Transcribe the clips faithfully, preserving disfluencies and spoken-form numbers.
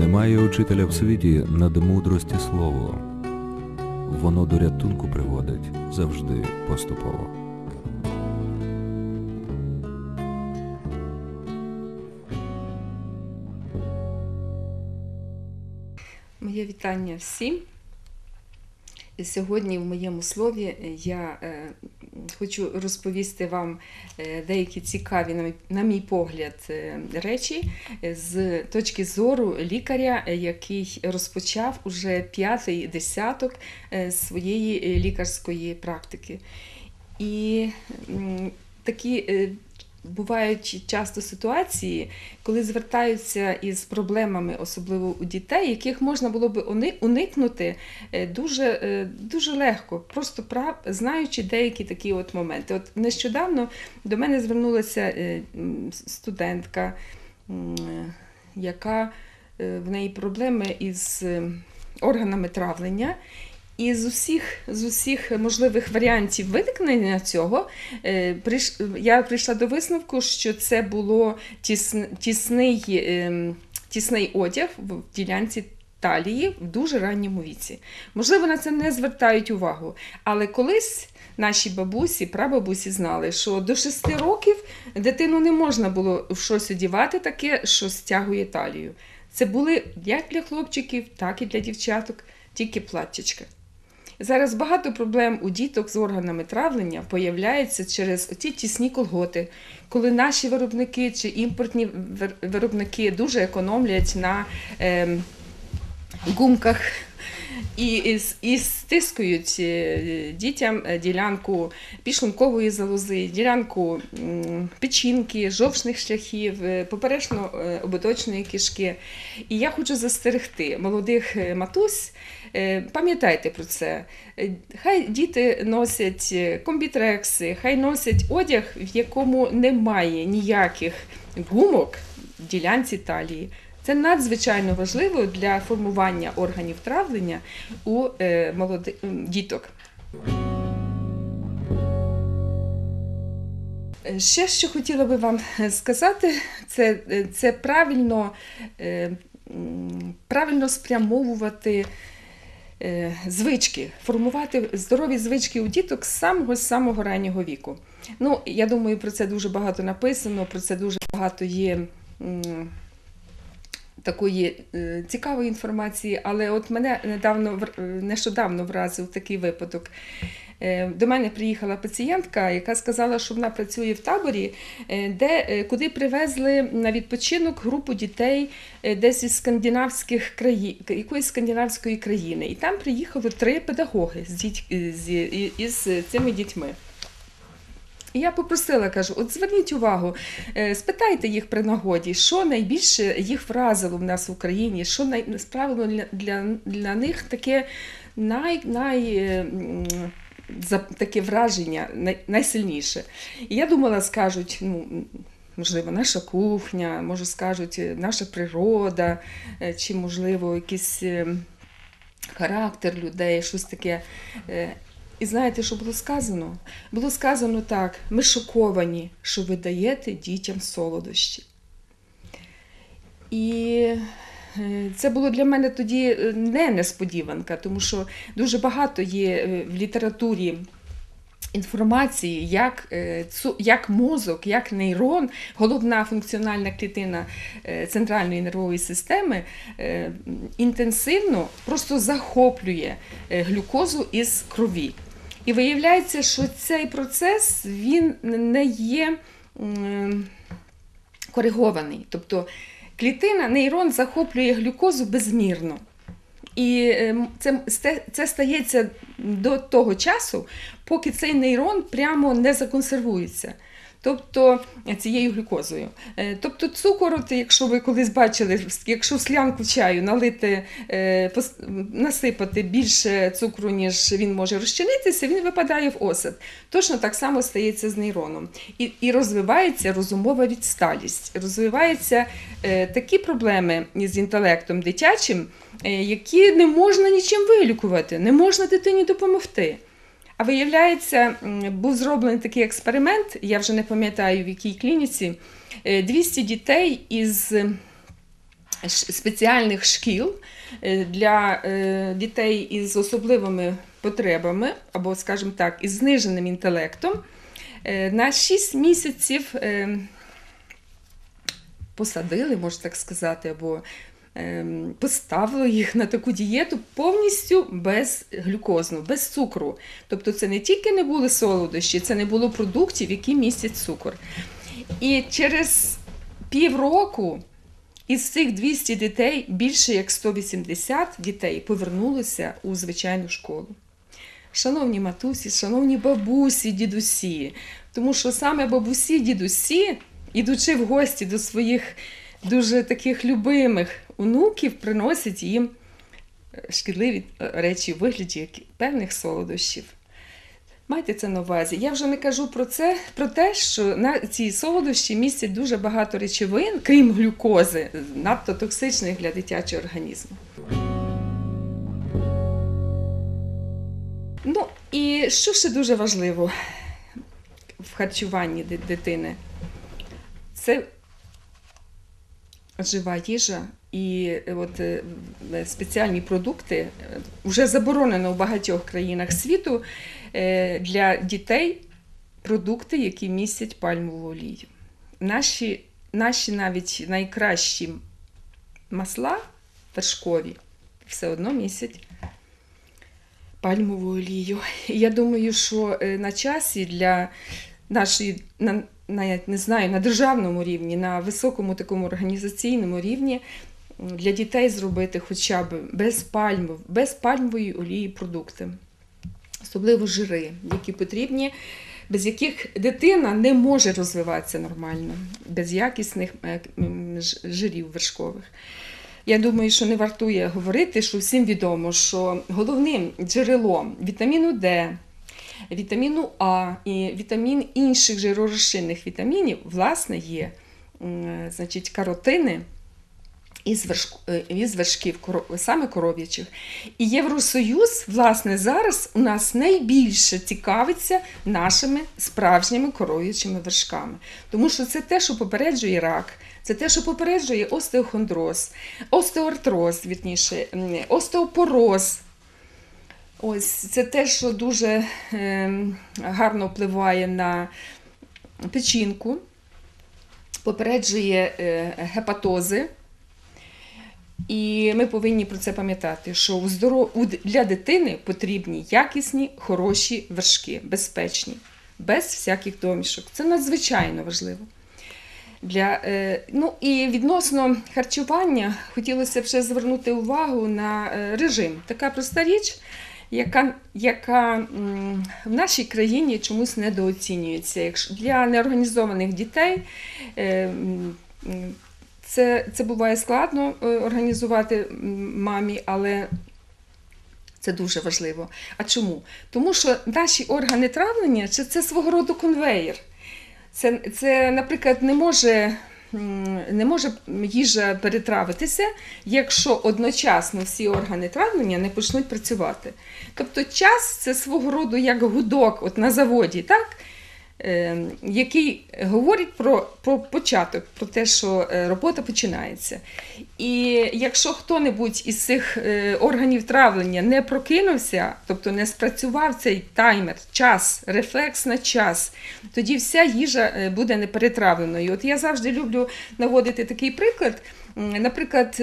Немає учителя в світі над мудрості слово. Воно до рятунку приводить завжди поступово. Моє вітання всім. Сьогодні в моєму слові я хочу розповісти вам деякі цікаві, на мій погляд, речі з точки зору лікаря, який розпочав уже п'ятий десяток своєї лікарської практики. І такі бувають часто ситуації, коли звертаються із проблемами, особливо у дітей, яких можна було б уникнути дуже, дуже легко, просто прав, знаючи деякі такі от моменти. От нещодавно до мене звернулася студентка, яка в неї проблеми із органами травлення. І з усіх, з усіх можливих варіантів виникнення цього я прийшла до висновку, що це було тісний, тісний одяг в ділянці талії в дуже ранньому віці. Можливо, на це не звертають увагу, але колись наші бабусі, прабабусі знали, що до шести років дитину не можна було в щось одягати таке, що стягує талію. Це були як для хлопчиків, так і для дівчаток тільки платтячка. Зараз багато проблем у діток з органами травлення появляється через ті тісні колготи, коли наші виробники чи імпортні виробники дуже економлять на е, гумках і, і, і стискують дітям ділянку підшлункової залози, ділянку печінки, жовчних шляхів, поперечно-ободочної кишки. І я хочу застерегти молодих матусь, пам'ятайте про це. Хай діти носять комбітрекси, хай носять одяг, в якому немає ніяких гумок в ділянці талії. Це надзвичайно важливо для формування органів травлення у молодих діток. Ще, що хотіла би вам сказати, це, це правильно, правильно спрямовувати звички, формувати здорові звички у діток з самого-самого раннього віку. Ну, я думаю, про це дуже багато написано, про це дуже багато є такої е, цікавої інформації, але от мене недавно, нещодавно вразив такий випадок. Е, до мене приїхала пацієнтка, яка сказала, що вона працює в таборі, е, де, е, куди привезли на відпочинок групу дітей е, десь із скандинавських краї... якоїсь скандинавської країни. І там приїхали три педагоги з, діть... з... із цими дітьми. І я попросила, кажу, от зверніть увагу, спитайте їх при нагоді, що найбільше їх вразило в нас в Україні, що най... справило для, для, для них таке, най... най... таке враження най... найсильніше. І я думала, скажуть, ну, можливо, наша кухня, може, скажуть, наша природа, чи, можливо, якийсь характер людей, щось таке. І знаєте, що було сказано? Було сказано так: ми шоковані, що ви даєте дітям солодощі. І це було для мене тоді не несподіванка, тому що дуже багато є в літературі інформації, як, як мозок, як нейрон, головна функціональна клітина центральної нервової системи інтенсивно просто захоплює глюкозу із крові. І виявляється, що цей процес, він не є коригований. Тобто клітина, нейрон захоплює глюкозу безмірно. І це, це стається до того часу, поки цей нейрон прямо не законсервується, тобто цією глюкозою. Тобто цукор, якщо ви колись бачили, якщо в склянку чаю налити, насипати більше цукру, ніж він може розчинитися, він випадає в осад. Точно так само стається з нейроном. І, і розвивається розумова відсталість, розвиваються такі проблеми з інтелектом дитячим, які не можна нічим вилікувати, не можна дитині допомогти. А виявляється, був зроблений такий експеримент, я вже не пам'ятаю в якій клініці, двісті дітей із спеціальних шкіл для дітей із особливими потребами, або, скажімо так, із зниженим інтелектом, на шість місяців посадили, можна так сказати, або поставили їх на таку дієту повністю без глюкозну, без цукру. Тобто це не тільки не були солодощі, це не було продуктів, які містять цукор. І через півроку із цих двохсот дітей більше як сто вісімдесят дітей повернулося у звичайну школу. Шановні матусі, шановні бабусі, дідусі, тому що саме бабусі, дідусі, ідучи в гості до своїх дуже таких любимих онуків, приносять їм шкідливі речі в вигляді певних солодощів. Майте це на увазі. Я вже не кажу про це, про те, що на ці солодощі містять дуже багато речовин, крім глюкози, надто токсичних для дитячого організму. Ну і що ще дуже важливо в харчуванні дитини? Це жива їжа і от спеціальні продукти вже заборонено в багатьох країнах світу для дітей продукти, які містять пальмову олію. Наші, наші навіть найкращі масла вершкові все одно містять пальмову олію. Я думаю, що на часі для нашої, на, на, не знаю, на державному рівні, на високому такому організаційному рівні для дітей зробити хоча б без пальмов, без пальмової олії продукти. Особливо жири, які потрібні, без яких дитина не може розвиватися нормально, без якісних жирів вершкових. Я думаю, що не вартує говорити, що всім відомо, що головним джерелом вітаміну Д, вітаміну А і вітамін інших жиророзчинних вітамінів, власне, є, значить, каротини із, вершк... із вершків, саме коров'ячих. І Євросоюз, власне, зараз у нас найбільше цікавиться нашими справжніми коров'ячими вершками. Тому що це те, що попереджує рак, це те, що попереджує остеохондроз, остеоартроз, вірніше, остеопороз. Ось це те, що дуже гарно впливає на печінку, попереджує гепатози. І ми повинні про це пам'ятати, що для дитини потрібні якісні, хороші вершки, безпечні, без всяких домішок. Це надзвичайно важливо. Для, ну і відносно харчування хотілося б ще звернути увагу на режим. Така проста річ, яка, яка в нашій країні чомусь недооцінюється. Якщо для неорганізованих дітей це, це буває складно організувати мамі, але це дуже важливо. А чому? Тому що наші органи травлення – це свого роду конвеєр. Це, це, наприклад, не може, не може їжа перетравитися, якщо одночасно всі органи травлення не почнуть працювати. Тобто час – це свого роду як гудок от на заводі, так? Е, який говорить про, про початок, про те, що робота починається. І якщо хто-небудь із цих органів травлення не прокинувся, тобто не спрацював цей таймер, час, рефлекс на час, тоді вся їжа буде неперетравленою. От я завжди люблю наводити такий приклад. Наприклад,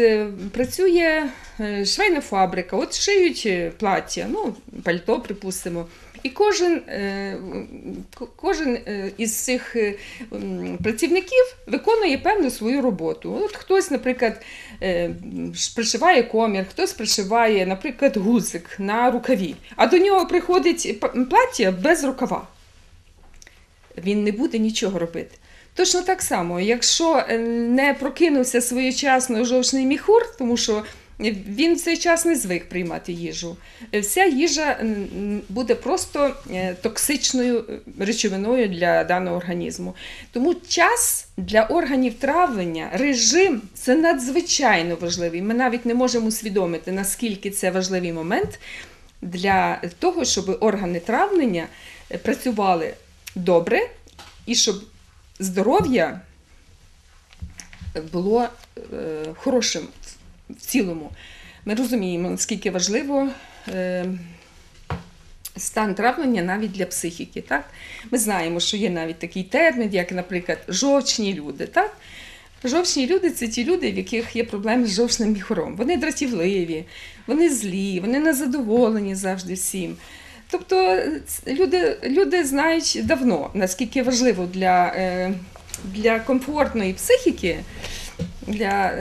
працює швейна фабрика, от шиють плаття, ну, пальто, припустимо. І кожен, кожен із цих працівників виконує певну свою роботу. От хтось, наприклад, пришиває комір, хтось пришиває, наприклад, гузик на рукаві, а до нього приходить плаття без рукава. Він не буде нічого робити. Точно так само, якщо не прокинувся своєчасно жовчний міхур, тому що він в цей час не звик приймати їжу, вся їжа буде просто токсичною речовиною для даного організму. Тому час для органів травлення, режим – це надзвичайно важливий. Ми навіть не можемо усвідомити, наскільки це важливий момент для того, щоб органи травлення працювали добре і щоб здоров'я було хорошим в цілому. Ми розуміємо, наскільки важливо стан травлення навіть для психіки. Так? Ми знаємо, що є навіть такий термін, як, наприклад, жовчні люди. Так? Жовчні люди – це ті люди, в яких є проблеми з жовчним міхуром. Вони дратівливі, вони злі, вони незадоволені завжди всім. Тобто люди, люди знають давно, наскільки важливо для, для комфортної психіки, для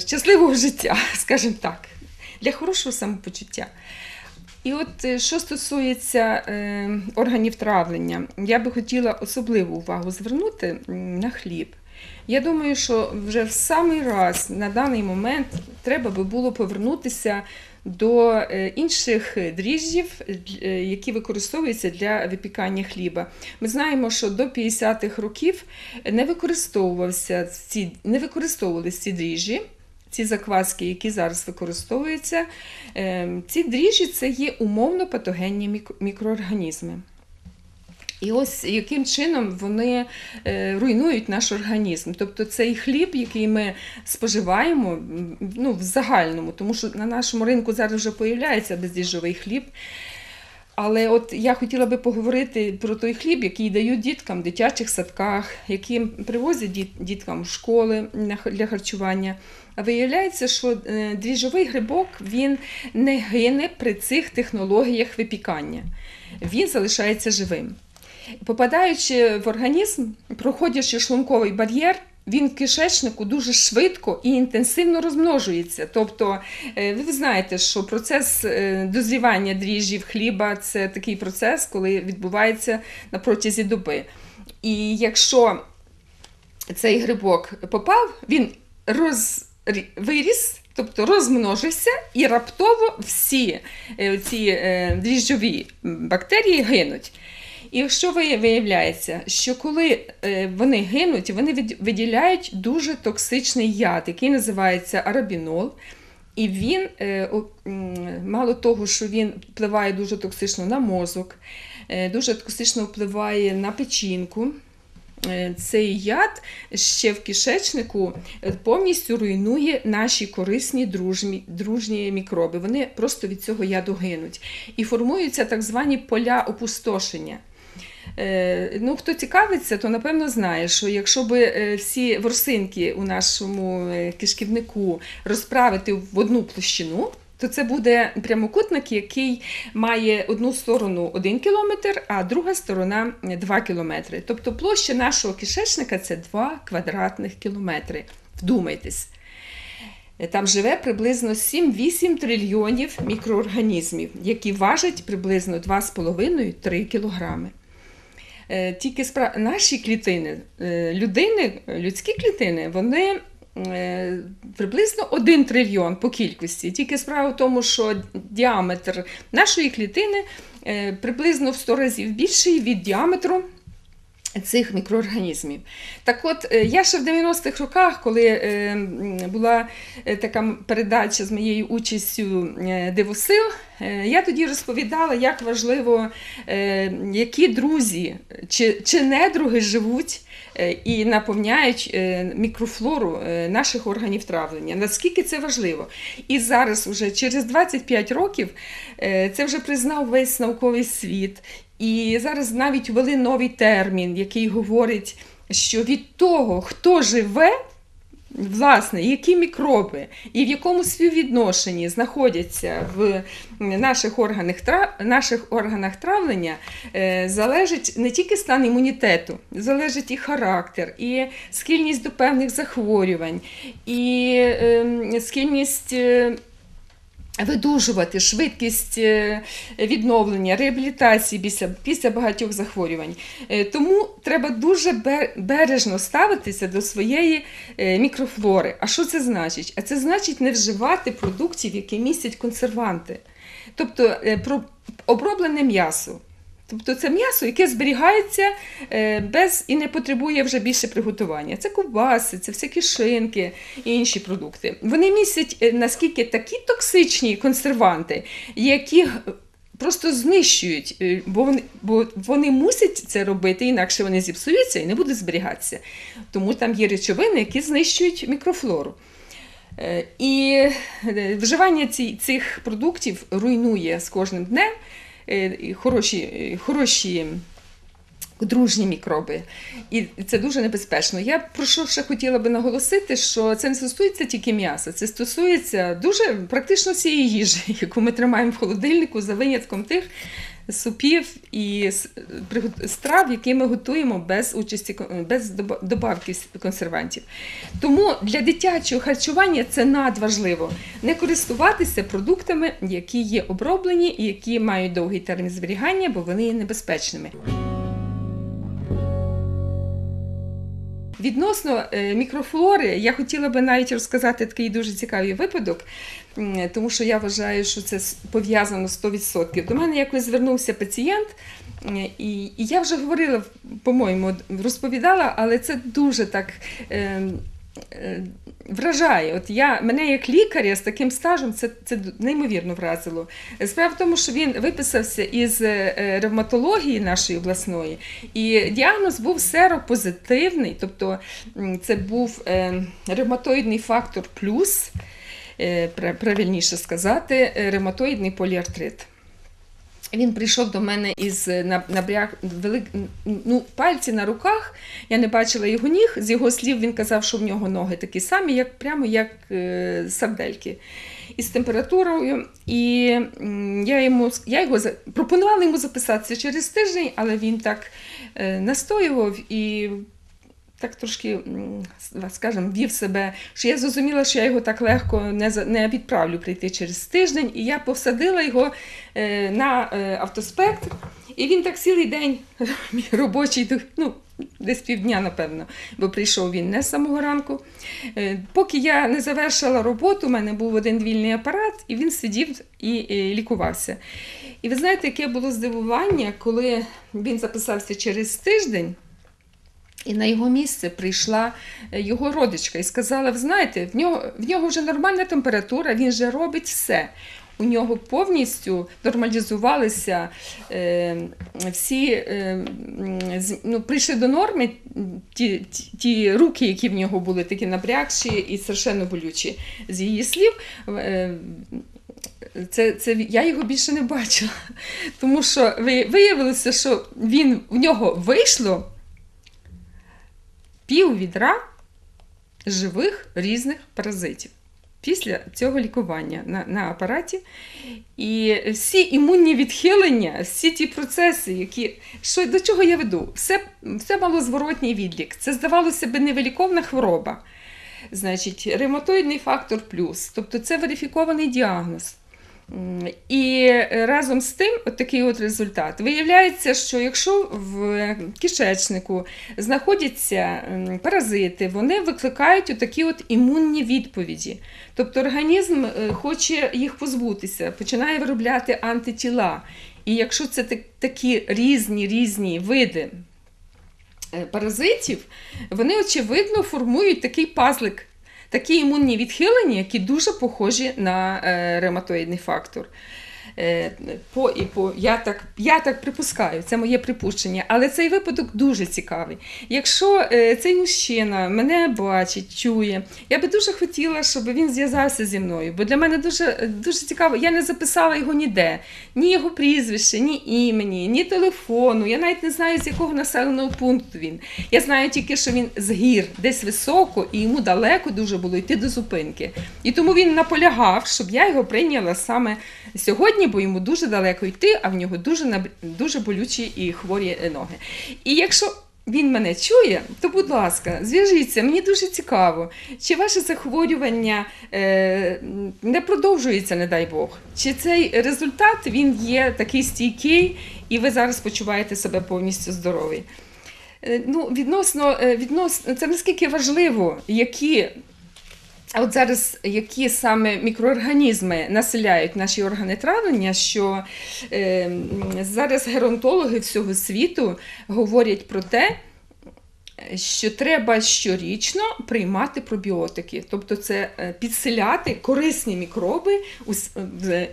щасливого життя, скажімо так, для хорошого самопочуття. І от що стосується органів травлення, я би хотіла особливу увагу звернути на хліб. Я думаю, що вже в самий раз на даний момент треба би було повернутися до інших дріжджів, які використовуються для випікання хліба. Ми знаємо, що до п'ятдесятих років не використовувалися ці, не використовувалися ці дріжджі, ці закваски, які зараз використовуються. Ці дріжджі – це є умовно патогенні мікроорганізми. І ось яким чином вони руйнують наш організм. Тобто цей хліб, який ми споживаємо, ну, в загальному, тому що на нашому ринку зараз вже з'являється бездріжджовий хліб. Але от я хотіла би поговорити про той хліб, який дають діткам в дитячих садках, які привозять діткам в школи для харчування. А виявляється, що дріжджовий грибок, він не гине при цих технологіях випікання. Він залишається живим. Попадаючи в організм, проходячи шлунковий бар'єр, він в кишечнику дуже швидко і інтенсивно розмножується. Тобто, ви знаєте, що процес дозрівання дріжджів хліба – це такий процес, коли відбувається на протязі доби. І якщо цей грибок попав, він роз... виріс, тобто розмножився, і раптово всі ці дріжджові бактерії гинуть. І що виявляється, що коли вони гинуть, вони виділяють дуже токсичний яд, який називається арабінол. І він, мало того, що він впливає дуже токсично на мозок, дуже токсично впливає на печінку, цей яд ще в кишечнику повністю руйнує наші корисні дружні, дружні мікроби. Вони просто від цього яду гинуть. І формуються так звані поля опустошення. Ну, хто цікавиться, то, напевно, знає, що якщо б всі ворсинки у нашому кишківнику розправити в одну площину, то це буде прямокутник, який має одну сторону один кілометр, а друга сторона два кілометри. Тобто площа нашого кишечника – це два квадратних кілометри. Вдумайтесь. Там живе приблизно сім-вісім трильйонів мікроорганізмів, які важать приблизно два з половиною — три кілограми. Тільки спра... наші клітини, людини, людські клітини, вони приблизно один трильйон по кількості. Тільки справа в тому, що діаметр нашої клітини приблизно в сто разів більший від діаметру цих мікроорганізмів. Так от, я ще в дев'яностих роках, коли була така передача з моєю участю «Дивосил», я тоді розповідала, як важливо, які друзі чи, чи недруги живуть і наповняють мікрофлору наших органів травлення. Наскільки це важливо. І зараз, вже через двадцять п'ять років, це вже признав весь науковий світ. І зараз навіть ввели новий термін, який говорить, що від того, хто живе, власне, які мікроби і в якому співвідношенні знаходяться в наших органах, наших органах травлення, залежить не тільки стан імунітету, залежить і характер, і схильність до певних захворювань, і схильність видужувати, швидкість відновлення, реабілітації після, після багатьох захворювань. Тому треба дуже бережно ставитися до своєї мікрофлори. А що це значить? А це значить не вживати продуктів, які містять консерванти. Тобто оброблене м'ясо. Тобто це м'ясо, яке зберігається без і не потребує вже більше приготування. Це ковбаси, це всякі шинки і інші продукти. Вони містять наскільки такі токсичні консерванти, які просто знищують, бо вони, бо вони мусять це робити, інакше вони зіпсуються і не будуть зберігатися. Тому там є речовини, які знищують мікрофлору. І вживання цих продуктів руйнує з кожним днем хороші, хороші дружні мікроби. І це дуже небезпечно. Я про що ще хотіла би наголосити, що це не стосується тільки м'яса, це стосується дуже практично всієї їжі, яку ми тримаємо в холодильнику, за винятком тих супів і страв, які ми готуємо без участі, без добавки консервантів. Тому для дитячого харчування це надважливо не користуватися продуктами, які є оброблені і які мають довгий термін зберігання, бо вони є небезпечними. Відносно мікрофлори, я хотіла би навіть розказати такий дуже цікавий випадок, тому що я вважаю, що це пов'язано сто відсотків. До мене якось звернувся пацієнт, і я вже говорила, по-моєму, розповідала, але це дуже так вражає. От я, мене як лікаря з таким стажем це, це неймовірно вразило. Справа в тому, що він виписався із ревматології нашої обласної, і діагноз був серопозитивний, тобто це був ревматоїдний фактор плюс, правильніше сказати, ревматоїдний поліартрит. Він прийшов до мене із набряк, велик, ну, пальці на руках, я не бачила його ніг, з його слів він казав, що в нього ноги такі самі, як, прямо як е, сардельки, із температурою. І я, йому, я його, пропонувала йому записатися через тиждень, але він так е, настоював і так трошки, скажімо, вів себе, що я зрозуміла, що я його так легко не відправлю прийти через тиждень, і я посадила його на автоспект, і він так цілий день робочий, ну, десь півдня, напевно, бо прийшов він не з самого ранку. Поки я не завершила роботу, у мене був один вільний апарат, і він сидів і лікувався. І ви знаєте, яке було здивування, коли він записався через тиждень, і на його місце прийшла його родичка і сказала, ви знаєте, в нього, в нього вже нормальна температура, він вже робить все. У нього повністю нормалізувалися е, всі, е, ну, прийшли до норми ті, ті, ті руки, які в нього були такі набрякші і страшенно болючі. З її слів, е, Це, це, я його більше не бачила, тому що виявилося, що він, в нього вийшло пів відра живих різних паразитів після цього лікування на, на апараті. І всі імунні відхилення, всі ті процеси, які, що, до чого я веду, все, все мало зворотній відлік. Це, здавалося б, невиліковна хвороба. Значить, ревматоїдний фактор плюс, тобто це верифікований діагноз. І разом з тим от такий от результат. Виявляється, що якщо в кишечнику знаходяться паразити, вони викликають отакі от імунні відповіді. Тобто організм хоче їх позбутися, починає виробляти антитіла. І якщо це такі різні-різні види паразитів, вони очевидно формують такий пазлик. Такі імунні відхилення, які дуже похожі на е, ревматоїдний фактор. Е, по, і по, я, так, я так припускаю, це моє припущення, але цей випадок дуже цікавий. Якщо е, цей мужчина мене бачить, чує, я би дуже хотіла, щоб він зв'язався зі мною, бо для мене дуже, дуже цікаво, я не записала його ніде, ні його прізвище, ні імені, ні телефону, я навіть не знаю, з якого населеного пункту він. Я знаю тільки, що він з гір, десь високо, і йому далеко дуже було йти до зупинки. І тому він наполягав, щоб я його прийняла саме сьогодні, бо йому дуже далеко йти, а в нього дуже, дуже болючі і хворі ноги. І якщо він мене чує, то, будь ласка, зв'яжіться, мені дуже цікаво, чи ваше захворювання е, не продовжується, не дай Бог, чи цей результат, він є такий стійкий, і ви зараз почуваєте себе повністю здоровий. Е, ну, відносно, відносно, це наскільки важливо, які... А от зараз, які саме мікроорганізми населяють наші органи травлення, що е, зараз геронтологи всього світу говорять про те, що треба щорічно приймати пробіотики, тобто це підселяти корисні мікроби в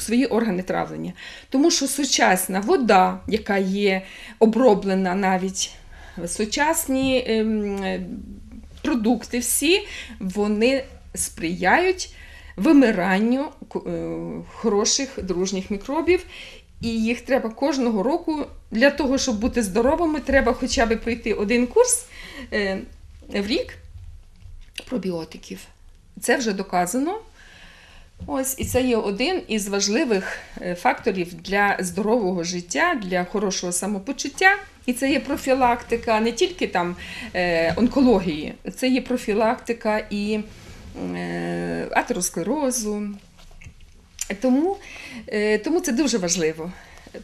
свої органи травлення. Тому що сучасна вода, яка є оброблена навіть, сучасні продукти всі, вони сприяють вимиранню хороших дружніх мікробів. І їх треба кожного року, для того, щоб бути здоровими, треба хоча б пройти один курс в рік пробіотиків. Це вже доказано. Ось, і це є один із важливих факторів для здорового життя, для хорошого самопочуття. І це є профілактика не тільки там онкології, це є профілактика і атеросклерозу. Тому, тому це дуже важливо.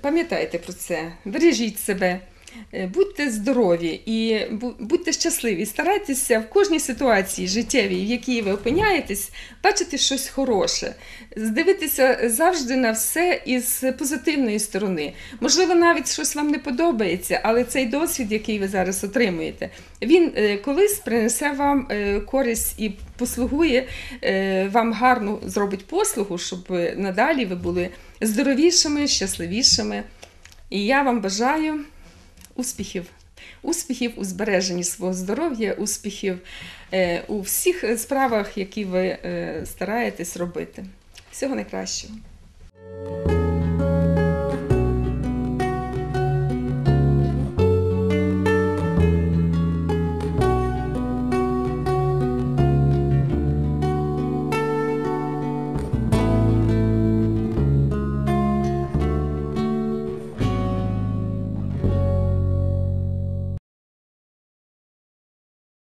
Пам'ятайте про це, бережіть себе, будьте здорові і будьте щасливі. Старайтеся в кожній ситуації життєвій, в якій ви опиняєтесь, бачити щось хороше. Дивитися завжди на все із позитивної сторони. Можливо, навіть щось вам не подобається, але цей досвід, який ви зараз отримуєте, він колись принесе вам користь і послугує, вам гарно зробить послугу, щоб надалі ви були здоровішими, щасливішими. І я вам бажаю успіхів. Успіхів у збереженні свого здоров'я, успіхів у всіх справах, які ви стараєтесь робити. Всього найкращого!